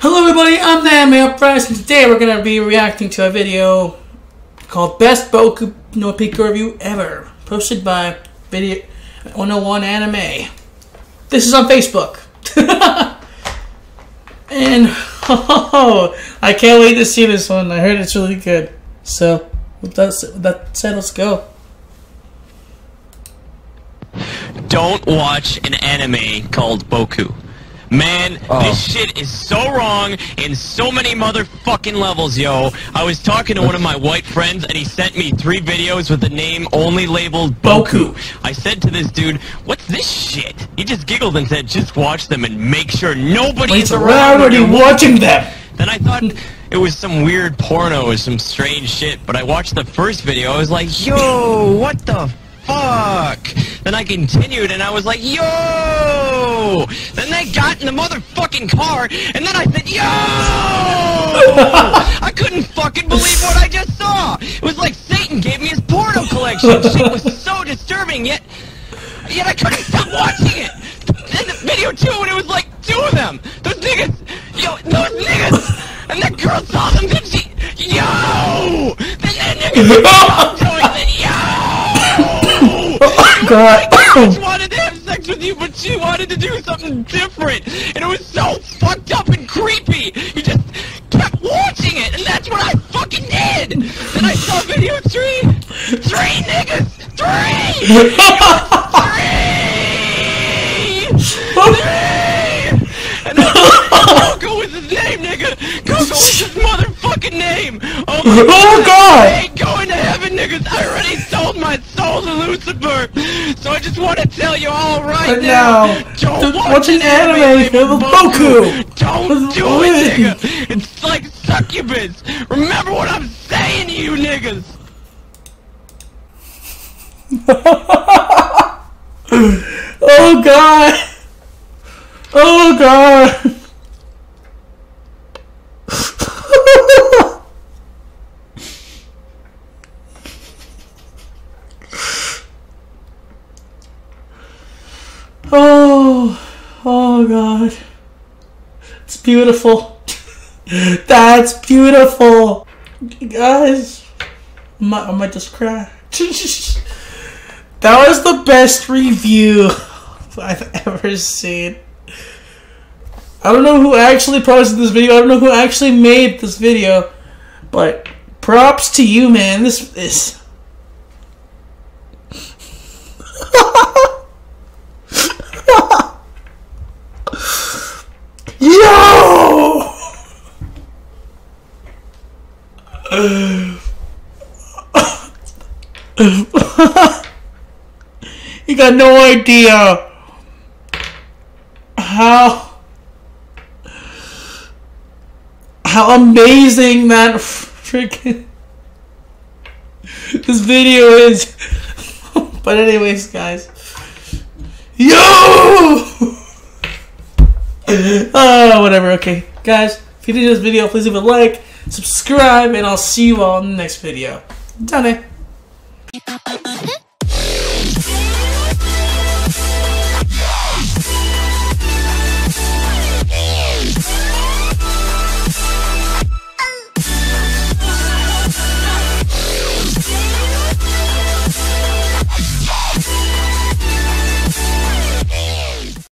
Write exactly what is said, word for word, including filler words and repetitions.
Hello everybody, I'm the AnimeUpRise, and today we're going to be reacting to a video called Best Boku No Pico Review Ever, posted by Video one oh one Anime. This is on Facebook. And oh, I can't wait to see this one. I heard it's really good. So, with that said, let's go. Don't watch an anime called Boku. Man, oh. This shit is so wrong in so many motherfucking levels, yo. I was talking to one of my white friends, and he sent me three videos with the name only labeled Boku. Boku. I said to this dude, what's this shit? He just giggled and said, just watch them and make sure nobody's around. Why are you watching them? Then I thought it was some weird porno or some strange shit, but I watched the first video, I was like, yo, what the fuck? Then I continued, and I was like, yo! Then they got in the motherfucking car, and then I said, yo! I couldn't fucking believe what I just saw! It was like Satan gave me his porno collection! Shit was so disturbing, yet... Yet I couldn't stop watching it! Then the video too, and it was like two of them! Those niggas! Yo, those niggas! And that girl saw them, then she... Yo! Then that nigga stopped doing it, yo! God. She wanted to have sex with you, but she wanted to do something different, and it was so fucked up and creepy. You just kept watching it, and that's what I fucking did. Then I saw video three, three niggas, three, three, three, and Coco was his name, nigga. Coco was his motherfucking name. Oh my oh, God. I ain't going to heaven, niggas. I already sold my soul to Lucifer. So I just want to tell you all right but now, now don't th watch, watch an anime with Boku. Boku. Don't do it, nigga. It's like succubus. Remember what I'm saying to you, niggas. Oh, God. Oh, God. Oh, oh God, it's beautiful. That's beautiful, guys. I might, I might just cry. That was the best review I've ever seen. I don't know who actually posted this video. I don't know who actually made this video, but props to you, man. This is. Yo! You got no idea how how amazing that freaking this video is. But anyways, guys. Yo! Oh, whatever. Okay, guys, if you did this video, please leave a like, subscribe, and I'll see you all in the next video. Done it.